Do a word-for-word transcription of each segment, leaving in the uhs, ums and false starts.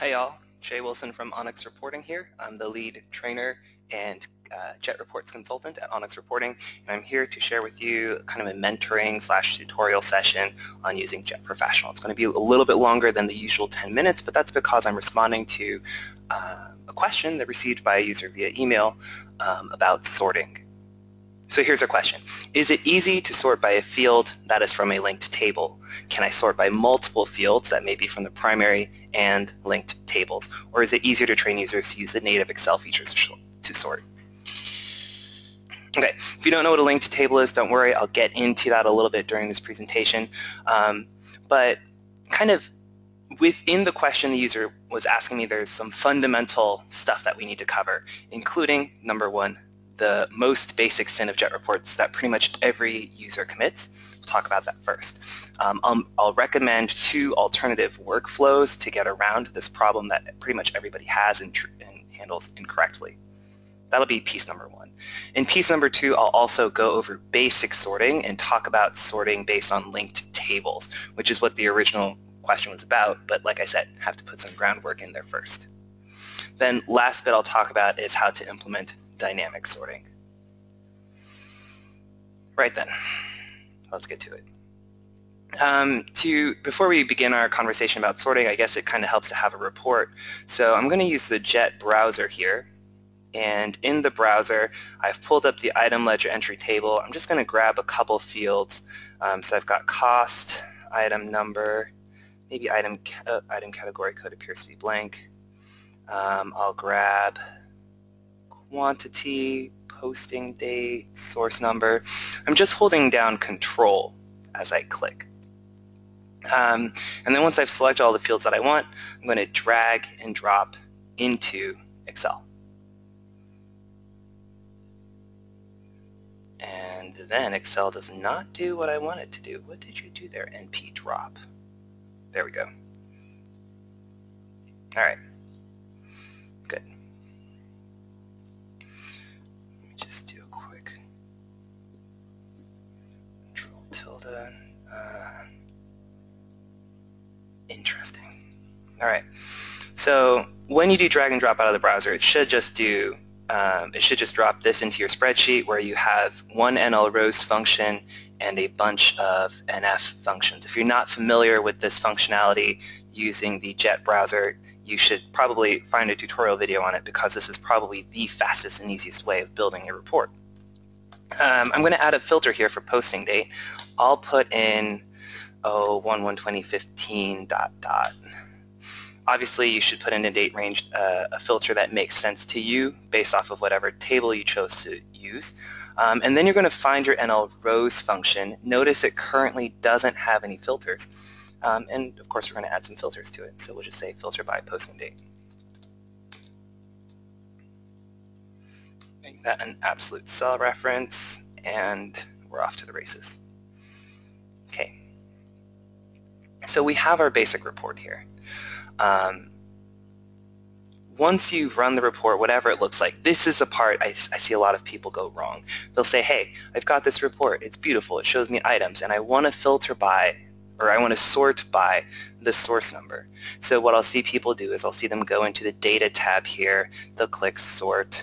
Hi y'all, Jae Wilson from Onyx Reporting here. I'm the lead trainer and uh, Jet Reports consultant at Onyx Reporting, and I'm here to share with you kind of a mentoring slash tutorial session on using Jet Professional. It's going to be a little bit longer than the usual ten minutes, but that's because I'm responding to uh, a question that I received by a user via email um, about sorting. So here's our question. Is it easy to sort by a field that is from a linked table? Can I sort by multiple fields that may be from the primary and linked tables? Or is it easier to train users to use the native Excel features to sort? Okay, if you don't know what a linked table is, don't worry. I'll get into that a little bit during this presentation. Um, but kind of within the question the user was asking me, there's some fundamental stuff that we need to cover, including, number one, the most basic sin of Jet Reports that pretty much every user commits. We'll talk about that first. Um, I'll, I'll recommend two alternative workflows to get around this problem that pretty much everybody has and, tr and handles incorrectly. That'll be piece number one. In piece number two, I'll also go over basic sorting and talk about sorting based on linked tables, which is what the original question was about, but like I said, have to put some groundwork in there first. Then last bit I'll talk about is how to implement dynamic sorting. Right then, let's get to it. Um, to, before we begin our conversation about sorting, I guess it kind of helps to have a report. So I'm going to use the Jet browser here. And in the browser, I've pulled up the item ledger entry table. I'm just going to grab a couple fields. Um, so I've got cost, item number, maybe item, uh, item category code appears to be blank. Um, I'll grab quantity, posting date, source number. I'm just holding down control as I click. Um, and then once I've selected all the fields that I want, I'm going to drag and drop into Excel. And then Excel does not do what I want it to do. What did you do there? N P drop. There we go. All right. Just do a quick control tilde. Uh, interesting. All right. So when you do drag and drop out of the browser, it should just do. Um, it should just drop this into your spreadsheet where you have one NLRows function and a bunch of N F functions. If you're not familiar with this functionality using the Jet browser, you should probably find a tutorial video on it because this is probably the fastest and easiest way of building your report. Um, I'm going to add a filter here for posting date. I'll put in oh, one one twenty fifteen dot dot. Obviously, you should put in a date range, uh, a filter that makes sense to you based off of whatever table you chose to use. Um, and then you're going to find your NLRows function. Notice it currently doesn't have any filters. Um, and of course, we're going to add some filters to it. So we'll just say filter by posting date. Make that an absolute cell reference, and we're off to the races. Okay. So we have our basic report here. Um, once you've run the report, whatever it looks like, this is the part I, I see a lot of people go wrong. They'll say, hey, I've got this report. It's beautiful. It shows me items, and I want to filter by, or I want to sort by the source number. So what I'll see people do is I'll see them go into the data tab here, they'll click sort,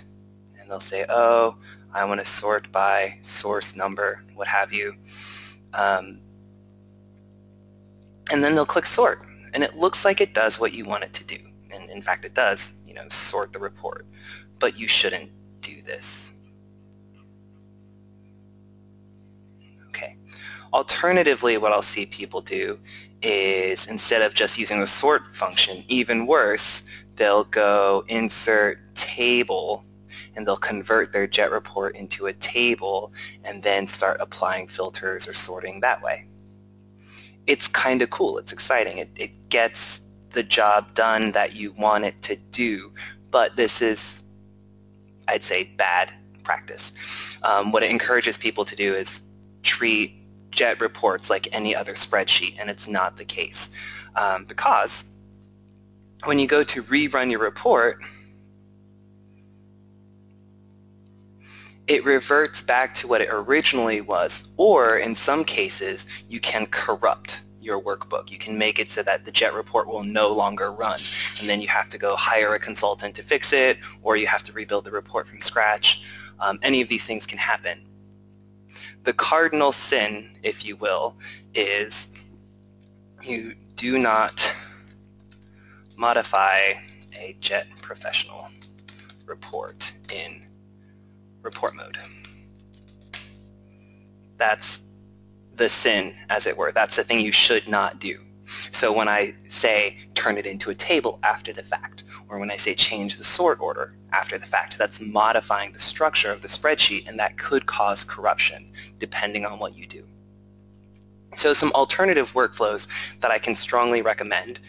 and they'll say, oh, I want to sort by source number, what have you. Um, and then they'll click sort, and it looks like it does what you want it to do. And in fact, it does, you know, sort the report. But you shouldn't do this. Alternatively, what I'll see people do is instead of just using the sort function, even worse, they'll go insert table and they'll convert their Jet report into a table and then start applying filters or sorting that way. It's kind of cool. It's exciting. It, it gets the job done that you want it to do, but this is, I'd say, bad practice. Um, what it encourages people to do is treat Jet reports like any other spreadsheet, and it's not the case. Um, because when you go to rerun your report, it reverts back to what it originally was, or in some cases, you can corrupt your workbook. You can make it so that the Jet report will no longer run, and then you have to go hire a consultant to fix it, or you have to rebuild the report from scratch. Um, any of these things can happen. The cardinal sin, if you will, is you do not modify a Jet Professional report in report mode. That's the sin, as it were. That's the thing you should not do. So when I say turn it into a table after the fact, or when I say change the sort order after the fact, that's modifying the structure of the spreadsheet, and that could cause corruption depending on what you do. So some alternative workflows that I can strongly recommend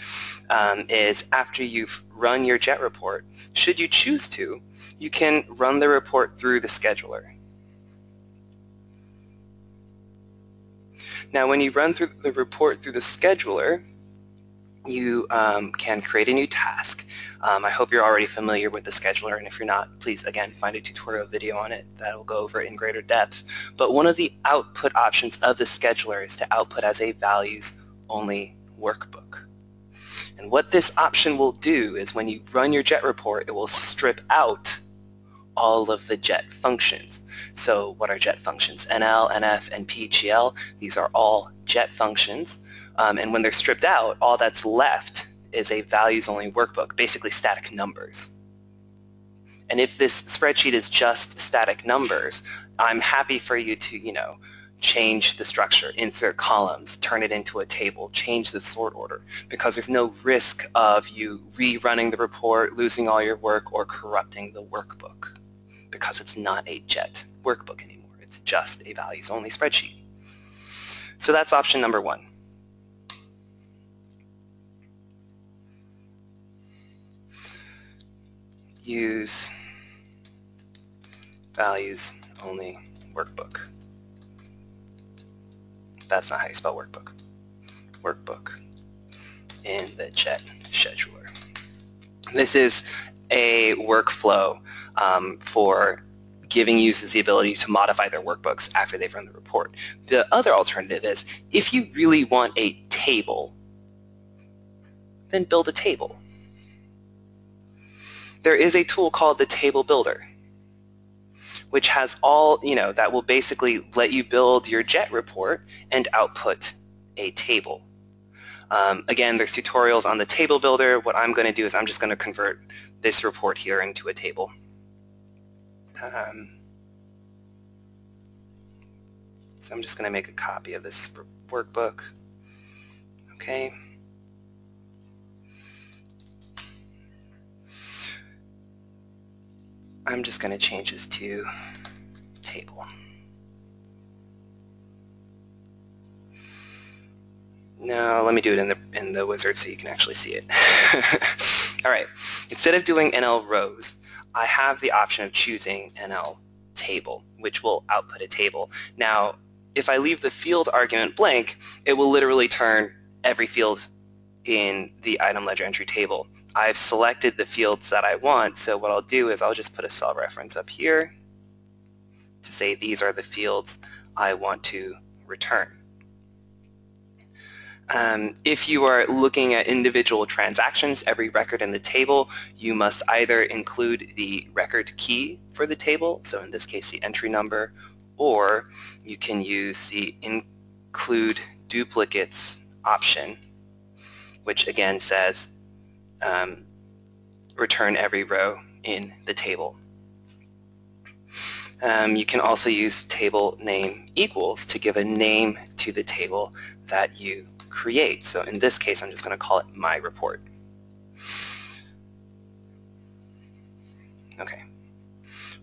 um, is after you've run your Jet report, should you choose to, you can run the report through the scheduler. Now when you run through the report through the scheduler, you um, can create a new task. Um, I hope you're already familiar with the scheduler, and if you're not, please again find a tutorial video on it that will go over it in greater depth. But one of the output options of the scheduler is to output as a values-only workbook. And what this option will do is when you run your Jet report, it will strip out all of the Jet functions. So what are Jet functions? N L, N F, and P G L. These are all Jet functions. Um, and when they're stripped out, all that's left is a values-only workbook, basically static numbers. And if this spreadsheet is just static numbers, I'm happy for you to, you know, change the structure, insert columns, turn it into a table, change the sort order, because there's no risk of you rerunning the report, losing all your work, or corrupting the workbook, because it's not a Jet workbook anymore. It's just a values-only spreadsheet. So that's option number one. Use values only workbook. That's not how you spell workbook. Workbook in the Jet scheduler. This is a workflow um, for giving users the ability to modify their workbooks after they've run the report. The other alternative is if you really want a table, then build a table. There is a tool called the Table Builder, which has all, you know, that will basically let you build your Jet report and output a table. Um, again, there's tutorials on the Table Builder. What I'm going to do is I'm just going to convert this report here into a table. Um, so I'm just going to make a copy of this workbook. Okay. I'm just going to change this to table. No, let me do it in the in the wizard so you can actually see it. All right. Instead of doing N L rows, I have the option of choosing N L table, which will output a table. Now, if I leave the field argument blank, it will literally turn every field in the item ledger entry table. I've selected the fields that I want, so what I'll do is I'll just put a cell reference up here to say these are the fields I want to return. Um, if you are looking at individual transactions, every record in the table, you must either include the record key for the table, so in this case the entry number, or you can use the include duplicates option, which again says Um, return every row in the table. Um, you can also use table name equals to give a name to the table that you create. So in this case, I'm just going to call it my report. Okay.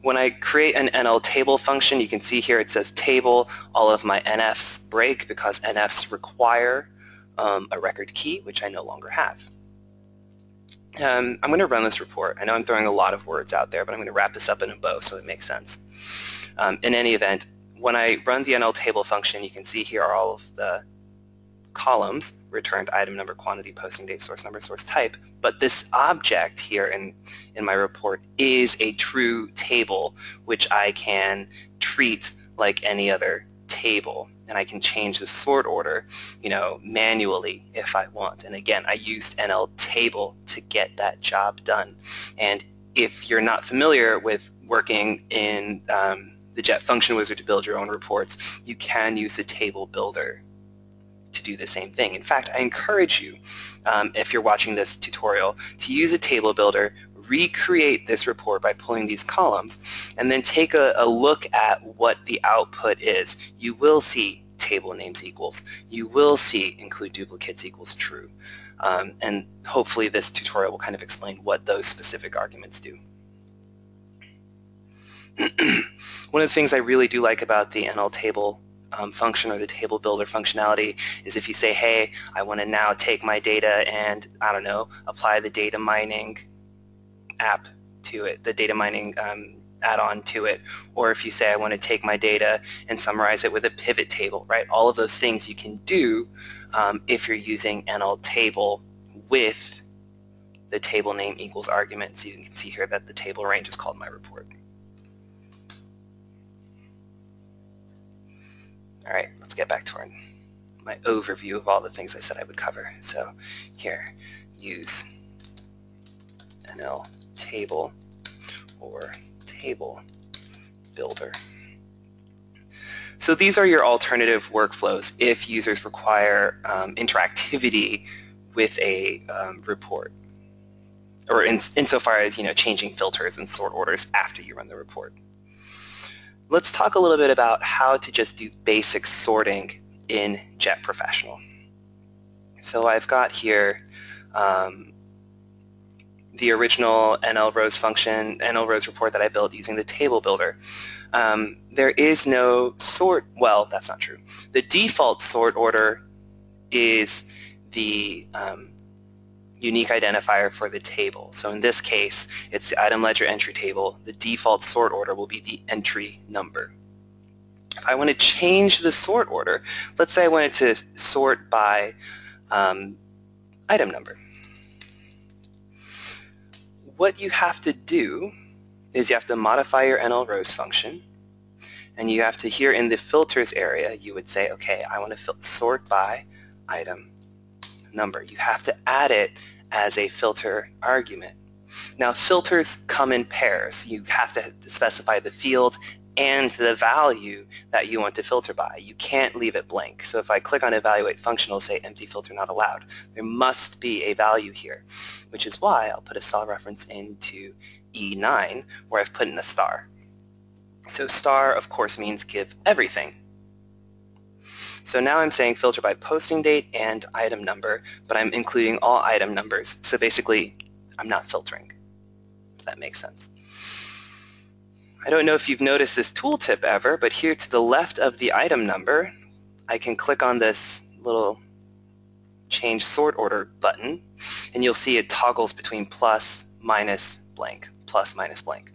When I create an N L table function, you can see here it says table. All of my N Fs break because N Fs require um, a record key, which I no longer have. Um, I'm going to run this report. I know I'm throwing a lot of words out there, but I'm going to wrap this up in a bow so it makes sense. Um, in any event, when I run the N L table function, you can see here are all of the columns, returned item number, quantity, posting date, source number, source type, but this object here in, in my report is a true table, which I can treat like any other table, and I can change the sort order, you know, manually if I want. And again, I used N L table to get that job done. And if you're not familiar with working in um, the Jet Function Wizard to build your own reports, you can use the Table Builder to do the same thing. In fact, I encourage you, um, if you're watching this tutorial, to use a Table Builder, recreate this report by pulling these columns, and then take a, a look at what the output is. You will see table names equals. You will see include duplicates equals true. Um, and hopefully this tutorial will kind of explain what those specific arguments do. One of the things I really do like about the N L table um, function or the table builder functionality is if you say, hey, I want to now take my data and, I don't know, apply the data mining app to it, the data mining um, add-on to it, or if you say I want to take my data and summarize it with a pivot table, right? All of those things you can do um, if you're using N L table with the table name equals argument. So you can see here that the table range is called my report. All right, let's get back to our, my overview of all the things I said I would cover. So here, use N L table or table builder. So these are your alternative workflows if users require um, interactivity with a um, report, or in, insofar as, you know, changing filters and sort orders after you run the report. Let's talk a little bit about how to just do basic sorting in Jet Professional. So I've got here um, the original NLRows function, NLRows report that I built using the table builder. Um, there is no sort, well, that's not true. The default sort order is the um, unique identifier for the table. So in this case, it's the item ledger entry table. The default sort order will be the entry number. If I want to change the sort order, let's say I wanted to sort by um, item number. What you have to do is you have to modify your NLRows function, and you have to, here in the filters area, you would say, okay, I want to sort by item number. You have to add it as a filter argument. Now, filters come in pairs. You have to specify the field and the value that you want to filter by. You can't leave it blank. So if I click on evaluate function, it'll say empty filter not allowed. There must be a value here, which is why I'll put a cell reference into E nine where I've put in a star. So star, of course, means give everything. So now I'm saying filter by posting date and item number, but I'm including all item numbers. So basically, I'm not filtering, if that makes sense. I don't know if you've noticed this tooltip ever, but here to the left of the item number, I can click on this little change sort order button, and you'll see it toggles between plus, minus, blank, plus, minus, blank.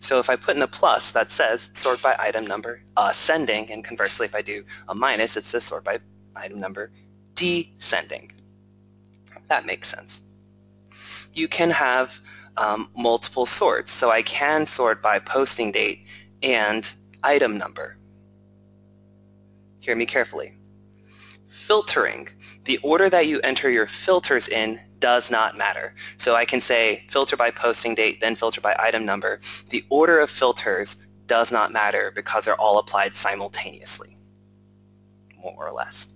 So if I put in a plus, that says sort by item number ascending, and conversely, if I do a minus, it says sort by item number descending. That makes sense. You can have Um, multiple sorts. So I can sort by posting date and item number. Hear me carefully. Filtering. The order that you enter your filters in does not matter. So I can say filter by posting date, then filter by item number. The order of filters does not matter because they're all applied simultaneously, more or less.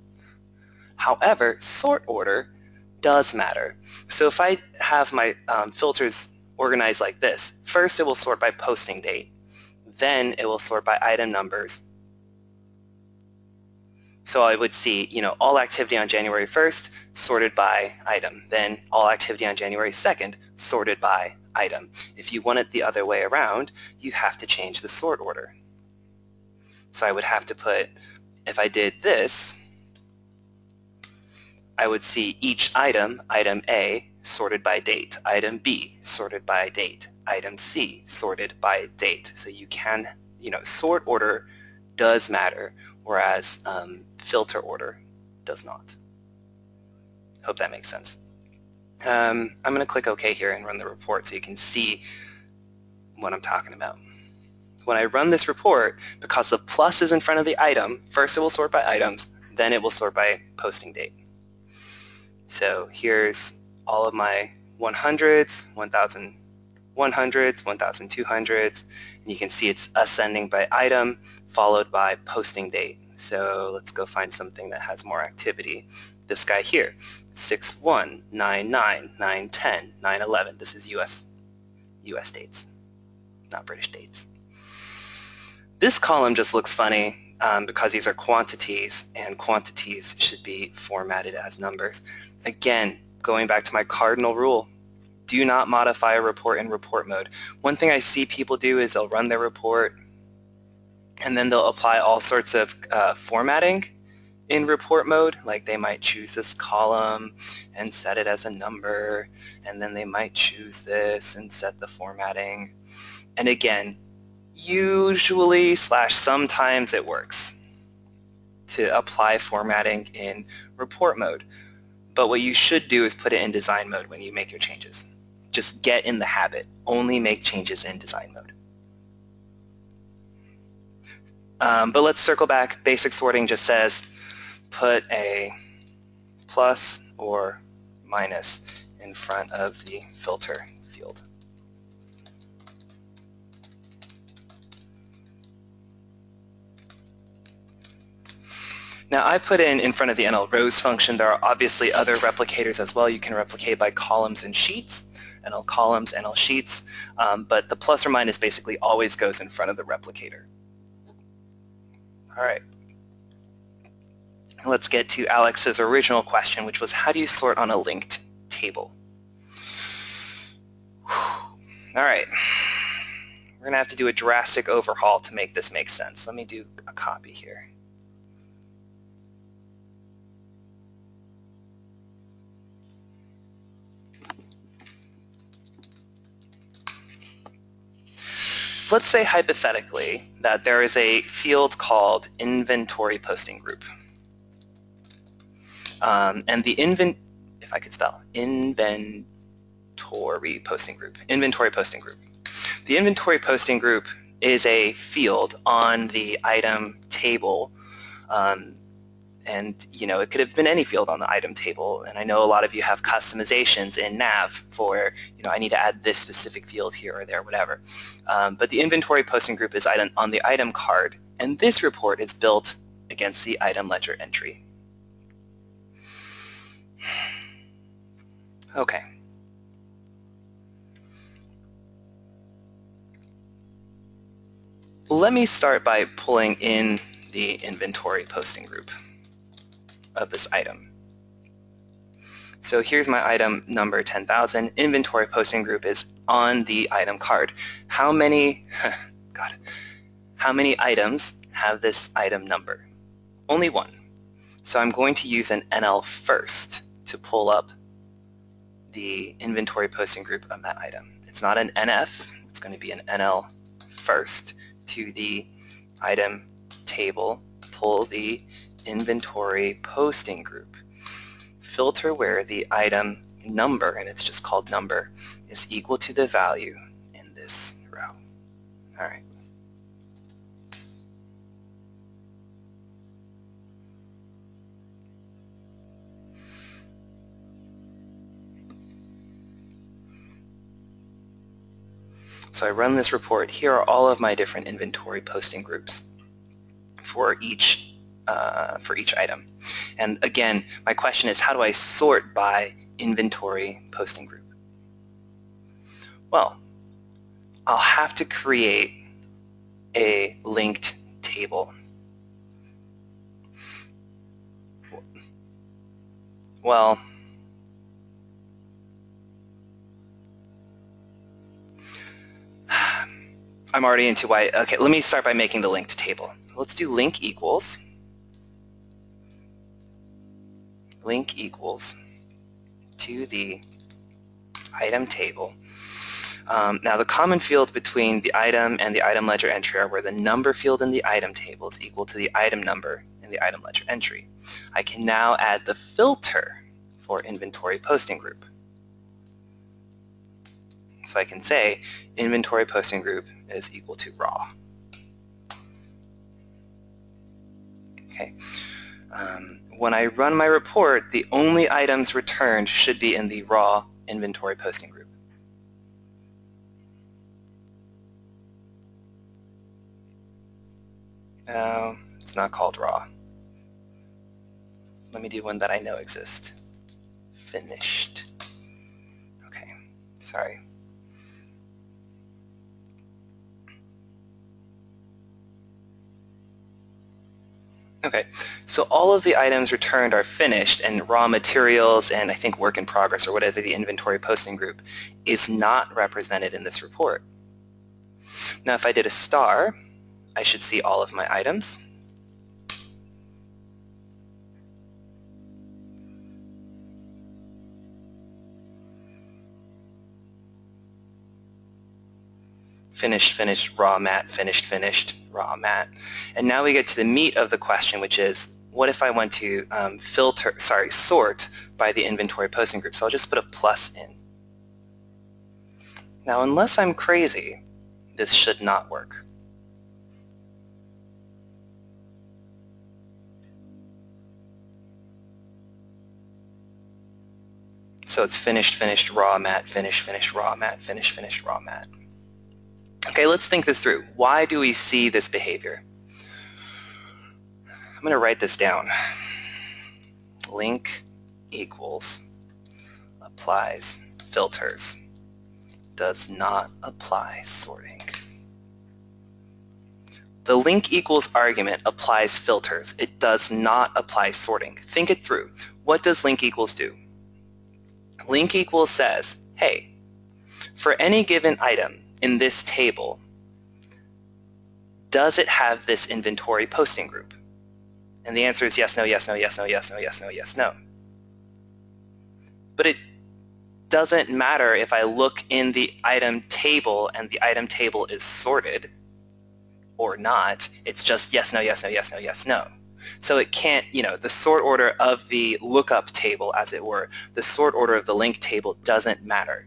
However, sort order does matter. So if I have my um, filters organized like this, first it will sort by posting date, then it will sort by item numbers. So I would see, you know, all activity on January first sorted by item, then all activity on January second sorted by item. If you want it the other way around, you have to change the sort order. So I would have to put, if I did this, I would see each item, item A, sorted by date, item B, sorted by date, item C, sorted by date. So you can, you know, sort order does matter, whereas um, filter order does not. Hope that makes sense. Um, I'm going to click OK here and run the report so you can see what I'm talking about. when I run this report, because the plus is in front of the item, first it will sort by items, then it will sort by posting date. So here's all of my hundreds, one thousand one hundreds, one thousand two hundreds, and you can see it's ascending by item, followed by posting date. So let's go find something that has more activity. This guy here, six one, nine nine, nine ten, nine eleven. This is U S U S dates, not British dates. This column just looks funny um, because these are quantities, and quantities should be formatted as numbers. Again, going back to my cardinal rule, do not modify a report in report mode. One thing I see people do is they'll run their report, and then they'll apply all sorts of uh, formatting in report mode. Like they might choose this column and set it as a number, and then they might choose this and set the formatting. And again, usually slash sometimes it works to apply formatting in report mode. But what you should do is put it in design mode when you make your changes. Just get in the habit. Only make changes in design mode. Um, but let's circle back. Basic sorting just says put a plus or minus in front of the filter field. Now I put in in front of the NLRows function. There are obviously other replicators as well. You can replicate by columns and sheets, N L columns, N L sheets, um, but the plus or minus basically always goes in front of the replicator. All right, let's get to Alex's original question, which was how do you sort on a linked table? Whew. All right, we're gonna have to do a drastic overhaul to make this make sense. Let me do a copy here. Let's say hypothetically that there is a field called inventory posting group. Um, and the invent, if I could spell, inventory posting group, inventory posting group. The inventory posting group is a field on the item table. Um, and, you know, it could have been any field on the item table. And I know a lot of you have customizations in N A V for, you know, I need to add this specific field here or there, whatever. Um, but the inventory posting group is item on the item card, and this report is built against the item ledger entry. Okay. Let me start by pulling in the inventory posting group of this item. So here's my item number ten thousand. Inventory posting group is on the item card. How many, God, how many items have this item number? Only one. So I'm going to use an N L first to pull up the inventory posting group of that item. It's not an N F, it's going to be an N L first to the item table, pull the inventory posting group, filter where the item number, and it's just called number, is equal to the value in this row. All right. So I run this report. Here are all of my different inventory posting groups for each Uh, for each item. And again, my question is, how do I sort by inventory posting group? Well, I'll have to create a linked table. Well, I'm already into why. Okay, let me start by making the linked table. Let's do link equals. Link equals to the item table. Um, now the common field between the item and the item ledger entry are where the number field in the item table is equal to the item number in the item ledger entry. I can now add the filter for inventory posting group. So I can say inventory posting group is equal to raw. okay? Um, when I run my report, the only items returned should be in the raw inventory posting group. No, it's not called raw. Let me do one that I know exists. Finished. Okay, sorry. Okay, so all of the items returned are finished, and raw materials and I think work in progress or whatever the inventory posting group is not represented in this report. Now if I did a star, I should see all of my items. Finished, finished, raw, mat, finished, finished, raw, mat. And now we get to the meat of the question, which is, what if I want to um, filter, sorry, sort by the inventory posting group? So I'll just put a plus in. Now, unless I'm crazy, this should not work. So it's finished, finished, raw, mat, finished, finished, raw, mat, finished, finished, raw, mat. Okay, let's think this through. Why do we see this behavior? I'm going to write this down. Link equals applies filters, does not apply sorting. The link equals argument applies filters. It does not apply sorting. Think it through. What does link equals do? Link equals says, hey, for any given item, in this table, does it have this inventory posting group? And the answer is yes, no, yes, no, yes, no, yes, no, yes, no, yes, no. But it doesn't matter if I look in the item table and the item table is sorted or not. It's just yes, no, yes, no, yes, no, yes, no. So it can't, you know, the sort order of the lookup table, as it were, the sort order of the link table doesn't matter.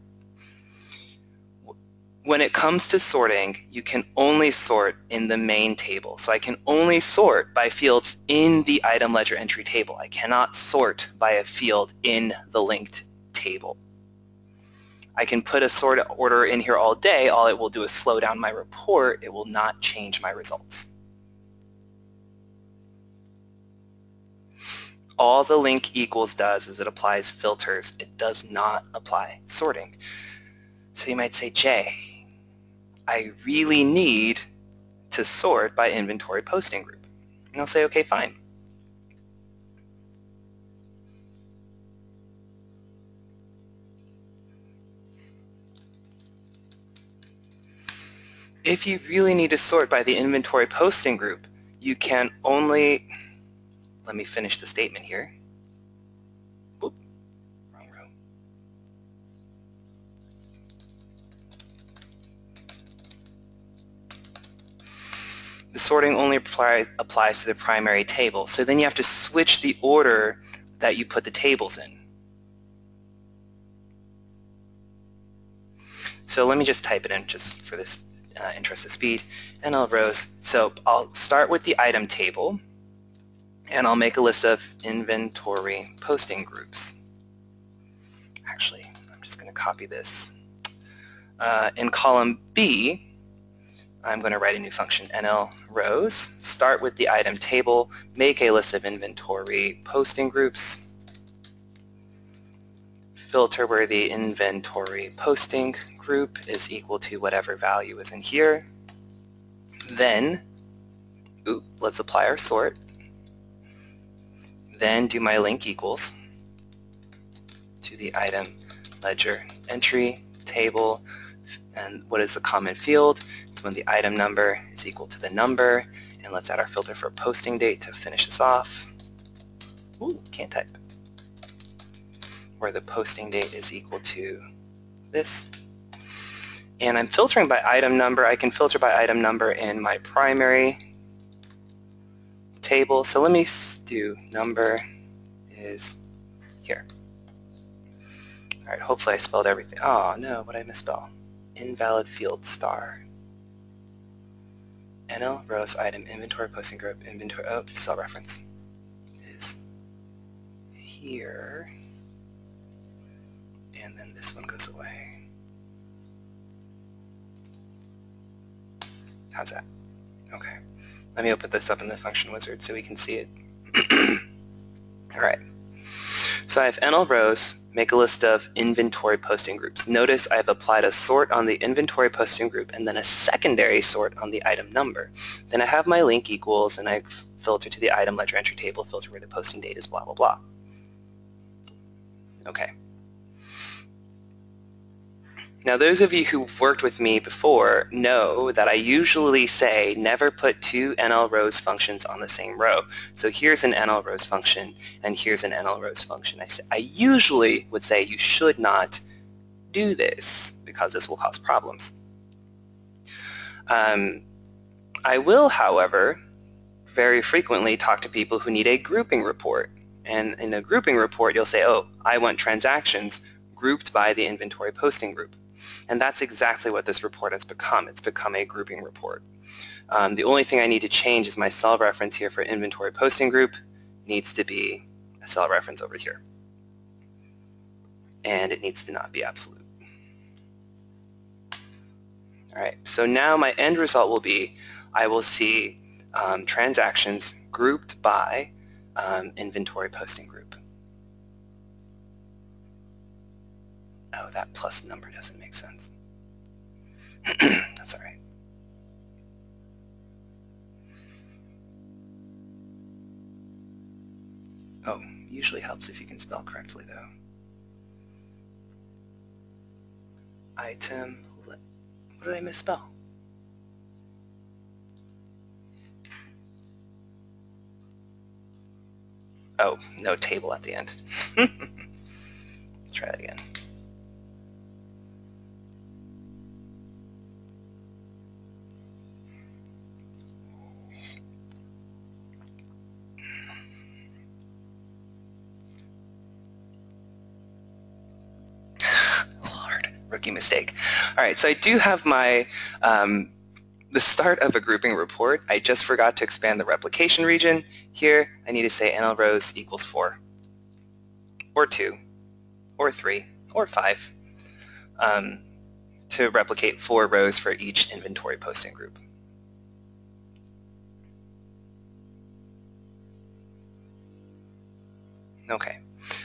When it comes to sorting, you can only sort in the main table. So I can only sort by fields in the item ledger entry table. I cannot sort by a field in the linked table. I can put a sort order in here all day. All it will do is slow down my report. It will not change my results. All the link equals does is it applies filters. It does not apply sorting. So you might say, Jay, I really need to sort by inventory posting group. And I'll say, okay, fine. If you really need to sort by the inventory posting group, you can only, let me finish the statement here. Whoop, wrong row. The sorting only apply, applies to the primary table. So then you have to switch the order that you put the tables in. So let me just type it in just for this uh, interest of speed. N L rows. So I'll start with the item table, and I'll make a list of inventory posting groups. Actually, I'm just going to copy this. Uh, in column B, I'm going to write a new function, N L rows, start with the item table, make a list of inventory posting groups, filter where the inventory posting group is equal to whatever value is in here. Then, ooh, let's apply our sort. Then do my link equals to the item ledger entry table. And what is the common field? It's when the item number is equal to the number. And let's add our filter for posting date to finish this off. Ooh, can't type. Where the posting date is equal to this. And I'm filtering by item number. I can filter by item number in my primary table. So let me do number is here. All right, hopefully I spelled everything. Oh, no, what did I misspell? Invalid field star. N L rows item inventory posting group inventory, oh, cell reference is here, and then this one goes away. How's that? Okay, let me open this up in the function wizard so we can see it. All right, so I have N L rows, make a list of inventory posting groups. Notice I've applied a sort on the inventory posting group and then a secondary sort on the item number. Then I have my link equals and I filter to the item ledger entry table, filter where the posting date is, blah, blah, blah. Okay. Now those of you who've worked with me before know that I usually say never put two NLRows functions on the same row. So here's an NLRows function and here's an NLRows function. I, say, I usually would say you should not do this because this will cause problems. Um, I will, however, very frequently talk to people who need a grouping report. And in a grouping report you'll say, oh, I want transactions grouped by the inventory posting group. And that's exactly what this report has become. It's become a grouping report. Um, the only thing I need to change is my cell reference here for inventory posting group needs to be a cell reference over here. And it needs to not be absolute. All right, so now my end result will be I will see um, transactions grouped by um, inventory posting group. Oh, that plus number doesn't make sense. That's all right. Oh, usually helps if you can spell correctly, though. Item, what did I misspell? Oh, no table at the end. Let's try that again. Mistake. All right, so I do have my, um, the start of a grouping report. I just forgot to expand the replication region. Here, I need to say NLRows equals four, or two, or three, or five, um, to replicate four rows for each inventory posting group. Okay,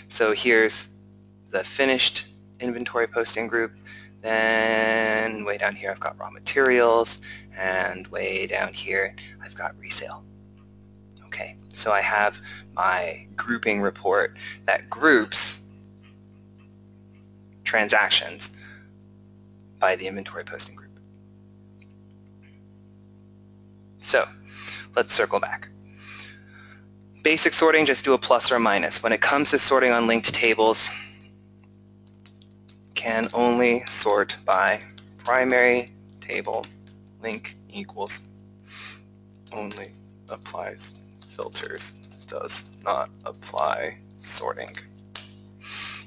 so here's the finished inventory posting group, then way down here I've got raw materials, and way down here I've got resale. Okay, so I have my grouping report that groups transactions by the inventory posting group. So let's circle back. Basic sorting, just do a plus or a minus. When it comes to sorting on linked tables, can only sort by primary table link equals, only applies filters, does not apply sorting.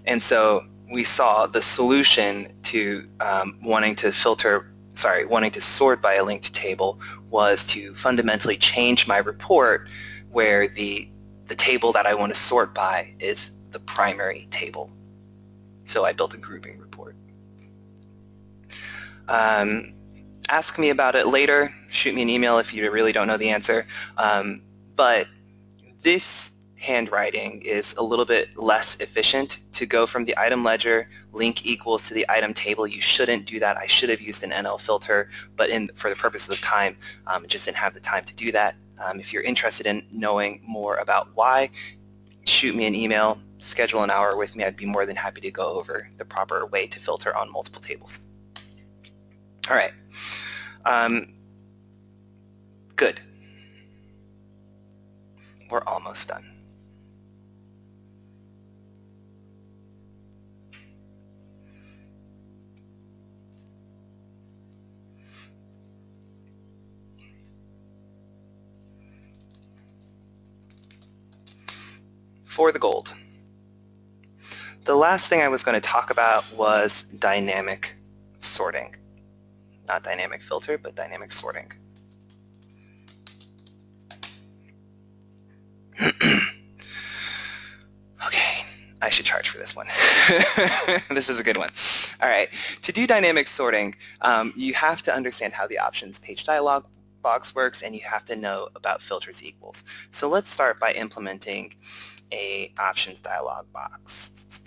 And so we saw the solution to um, wanting to filter, sorry, wanting to sort by a linked table was to fundamentally change my report where the, the table that I want to sort by is the primary table. So I built a grouping report. Um, ask me about it later. Shoot me an email if you really don't know the answer. Um, but this handwriting is a little bit less efficient. To go from the item ledger link equals to the item table, you shouldn't do that. I should have used an N L filter, but in, for the purposes of time, um, I just didn't have the time to do that. Um, if you're interested in knowing more about why, shoot me an email. Schedule an hour with me. I'd be more than happy to go over the proper way to filter on multiple tables. All right. Um, good. We're almost done. For the gold. The last thing I was going to talk about was dynamic sorting. Not dynamic filter, but dynamic sorting. I should charge for this one. This is a good one. All right. To do dynamic sorting, um, you have to understand how the options page dialog box works, and you have to know about filters equals. So let's start by implementing a options dialog box.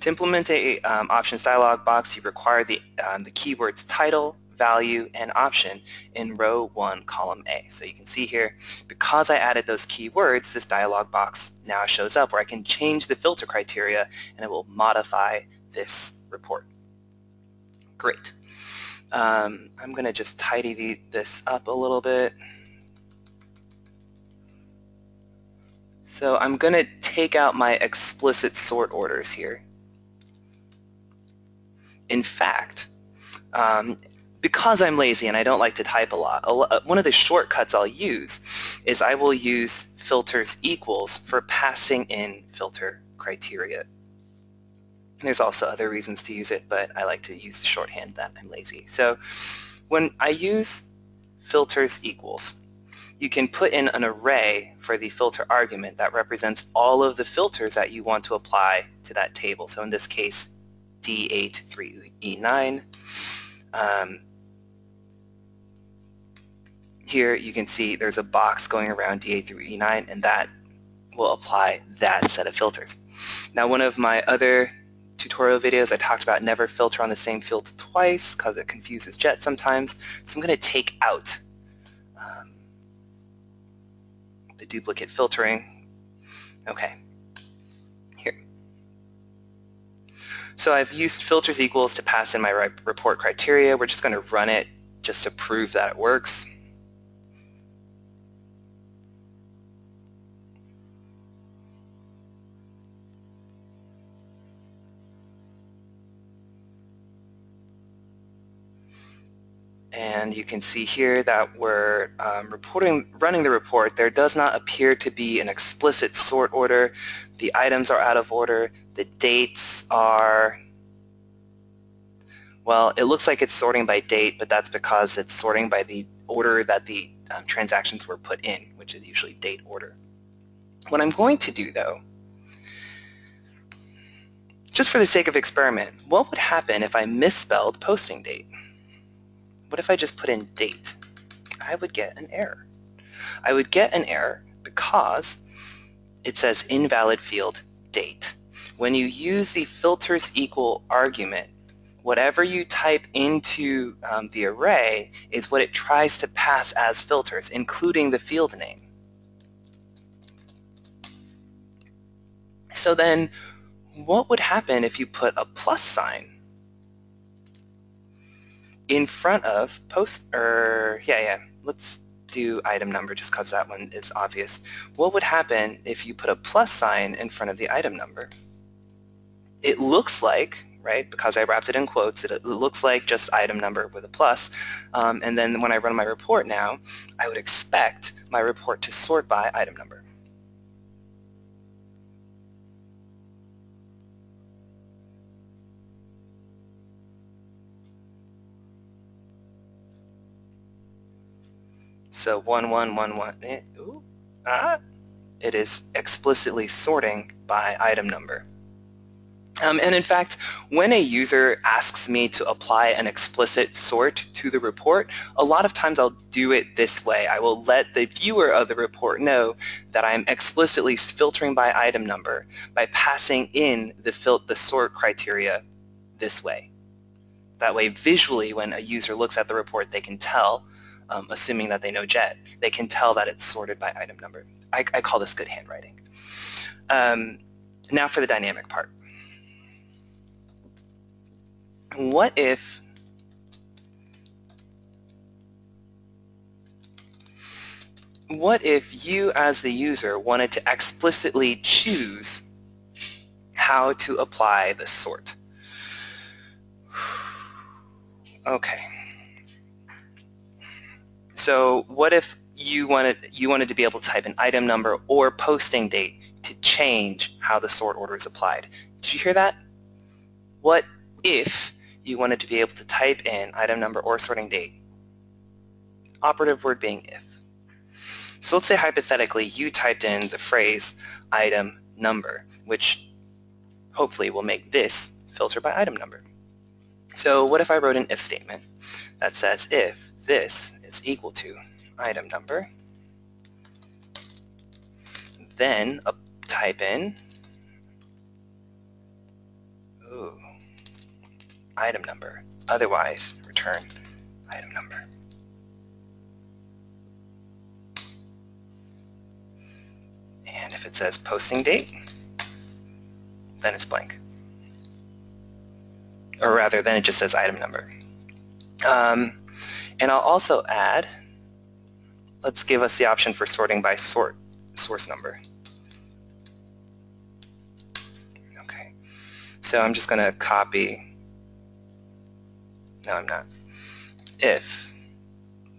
To implement a um, options dialog box, you require the, um, the keywords title, value, and option in row one, column A. So you can see here, because I added those keywords, this dialog box now shows up where I can change the filter criteria and it will modify this report. Great. Um, I'm going to just tidy the, this up a little bit. So I'm going to take out my explicit sort orders here. In fact, um, because I'm lazy and I don't like to type a lot, a lot, one of the shortcuts I'll use is I will use filters equals for passing in filter criteria. And there's also other reasons to use it, but I like to use the shorthand that I'm lazy. So when I use filters equals, you can put in an array for the filter argument that represents all of the filters that you want to apply to that table. So in this case, D eight through E nine. Um, here you can see there's a box going around D eight through E nine, and that will apply that set of filters. Now, one of my other tutorial videos, I talked about never filter on the same field twice because it confuses Jet sometimes. So I'm going to take out um, the duplicate filtering. Okay. So I've used filters equals to pass in my report criteria. We're just going to run it just to prove that it works. And you can see here that we're um, reporting, running the report. There does not appear to be an explicit sort order. The items are out of order. The dates are, well, it looks like it's sorting by date, but that's because it's sorting by the order that the um, transactions were put in, which is usually date order. What I'm going to do, though, just for the sake of experiment, what would happen if I misspelled posting date? What if I just put in date? I would get an error. I would get an error because it says invalid field date. When you use the filters equal argument, whatever you type into um, the array is what it tries to pass as filters, including the field name. So then what would happen if you put a plus sign in front of post, or yeah, yeah, let's do item number just because that one is obvious. What would happen if you put a plus sign in front of the item number? It looks like, right, because I wrapped it in quotes, it, it looks like just item number with a plus. Um, and then when I run my report now, I would expect my report to sort by item number. So one, one, one, one, eh, ooh, ah, it is explicitly sorting by item number. Um, and in fact, when a user asks me to apply an explicit sort to the report, a lot of times I'll do it this way. I will let the viewer of the report know that I'm explicitly filtering by item number by passing in the, fil- the sort criteria this way. That way, visually, when a user looks at the report, they can tell. Um, assuming that they know Jet, they can tell that it's sorted by item number. I, I call this good handwriting. Um, now for the dynamic part. What if what if you as the user wanted to explicitly choose how to apply the sort? Okay. So what if you wanted, you wanted to be able to type an item number or posting date to change how the sort order is applied? Did you hear that? What if you wanted to be able to type in item number or sorting date? operative word being if. So let's say hypothetically you typed in the phrase item number, which hopefully will make this filter by item number. So what if I wrote an if statement that says if this is equal to item number, then uh, type in ooh, item number, otherwise return item number. And if it says posting date, then it's blank. Or rather, then it just says item number. Um, and I'll also add, let's give us the option for sorting by sort source number. Okay, so I'm just going to copy, no I'm not, if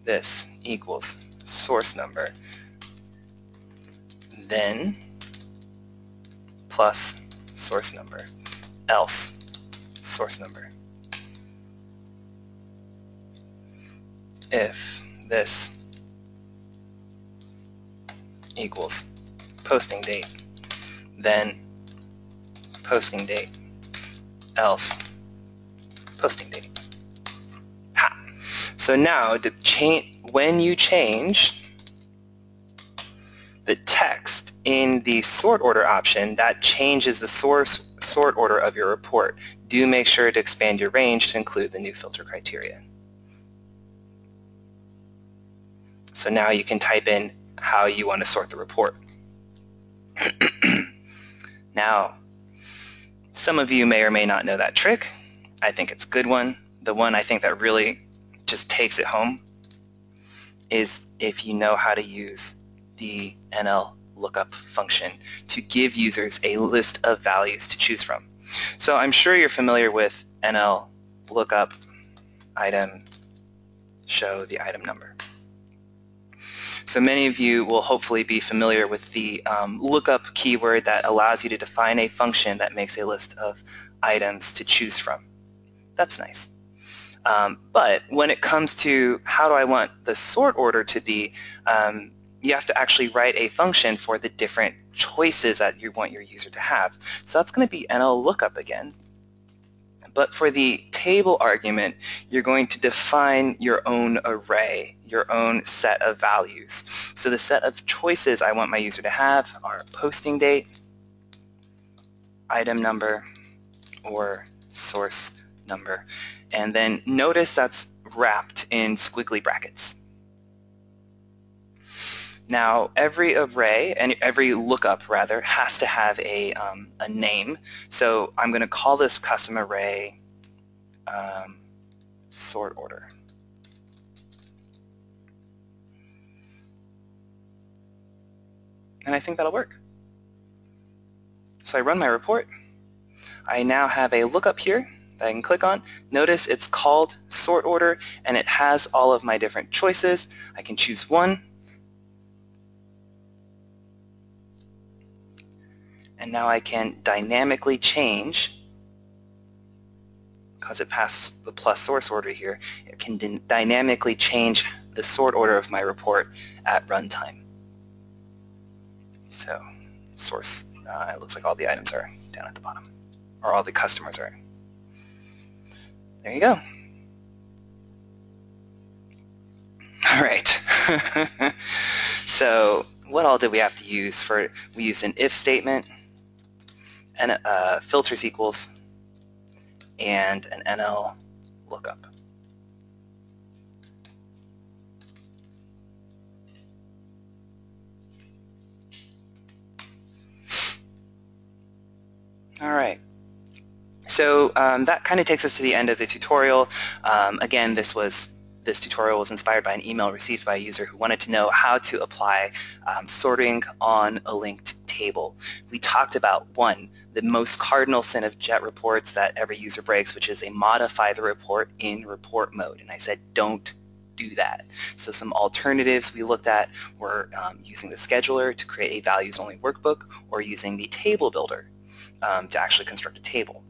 this equals source number, then plus source number, else source number. If this equals posting date, then posting date, else posting date. Ha! So now to change, when you change the text in the sort order option, that changes the source sort order of your report. Do make sure to expand your range to include the new filter criteria. So now you can type in how you want to sort the report. Now, some of you may or may not know that trick. I think it's a good one. The one I think that really just takes it home is if you know how to use the N L lookup function to give users a list of values to choose from. So I'm sure you're familiar with N L lookup item show the item number. So many of you will hopefully be familiar with the um, lookup keyword that allows you to define a function that makes a list of items to choose from. That's nice. Um, but when it comes to how do I want the sort order to be, um, you have to actually write a function for the different choices that you want your user to have. So that's going to be N L lookup again. But for the table argument, you're going to define your own array, your own set of values. So the set of choices I want my user to have are posting date, item number, or source number. And then notice that's wrapped in squiggly brackets. Now, every array, and every lookup rather, has to have a, um, a name. So I'm going to call this custom array um, sort order. And I think that'll work. So I run my report. I now have a lookup here that I can click on. Notice it's called sort order, and it has all of my different choices. I can choose one. And now I can dynamically change, because it passed the plus source order here, it can dynamically change the sort order of my report at runtime. So source, uh, it looks like all the items are down at the bottom, or all the customers are. There you go. All right. So what all did we have to use for, we used an if statement, and uh, filters equals, and an N L lookup. All right. So um, that kind of takes us to the end of the tutorial. Um, again, this was this tutorial was inspired by an email received by a user who wanted to know how to apply um, sorting on a linked table. We talked about, one, the most cardinal sin of Jet reports that every user breaks, which is a modify the report in report mode. And I said, don't do that. So some alternatives we looked at were um, using the scheduler to create a values-only workbook, or using the table builder um, to actually construct a table.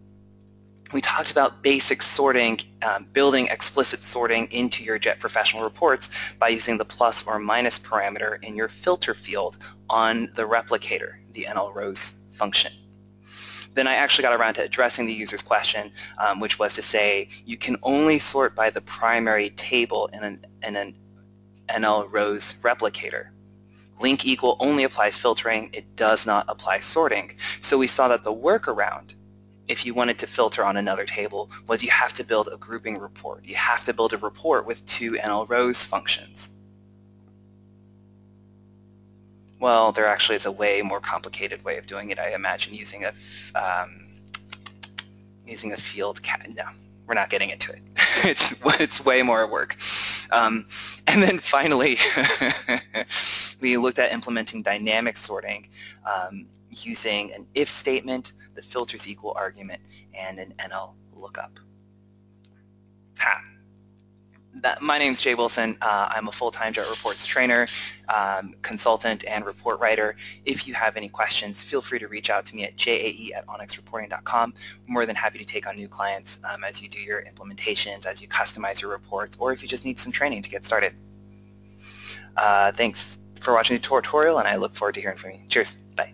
We talked about basic sorting, um, building explicit sorting into your Jet Professional reports by using the plus or minus parameter in your filter field on the replicator, the NLRows function. Then I actually got around to addressing the user's question, um, which was to say you can only sort by the primary table in an, in an NLRows replicator. Link equal only applies filtering. It does not apply sorting. So we saw that the workaround, if you wanted to filter on another table, was you have to build a grouping report. You have to build a report with two NLRows functions. Well, there actually is a way more complicated way of doing it. I imagine using a um, using a field cat. No, we're not getting into it. it's it's way more work. Um, and then finally, we looked at implementing dynamic sorting um, using an if statement, the filters equal argument, and an N L lookup. Ha. That, my name's Jae Wilson. Uh, I'm a full-time Jet Reports trainer, um, consultant, and report writer. If you have any questions, feel free to reach out to me at jae at onyx reporting dot com. I'm more than happy to take on new clients um, as you do your implementations, as you customize your reports, or if you just need some training to get started. Uh, thanks for watching the tutorial, and I look forward to hearing from you. Cheers. Bye.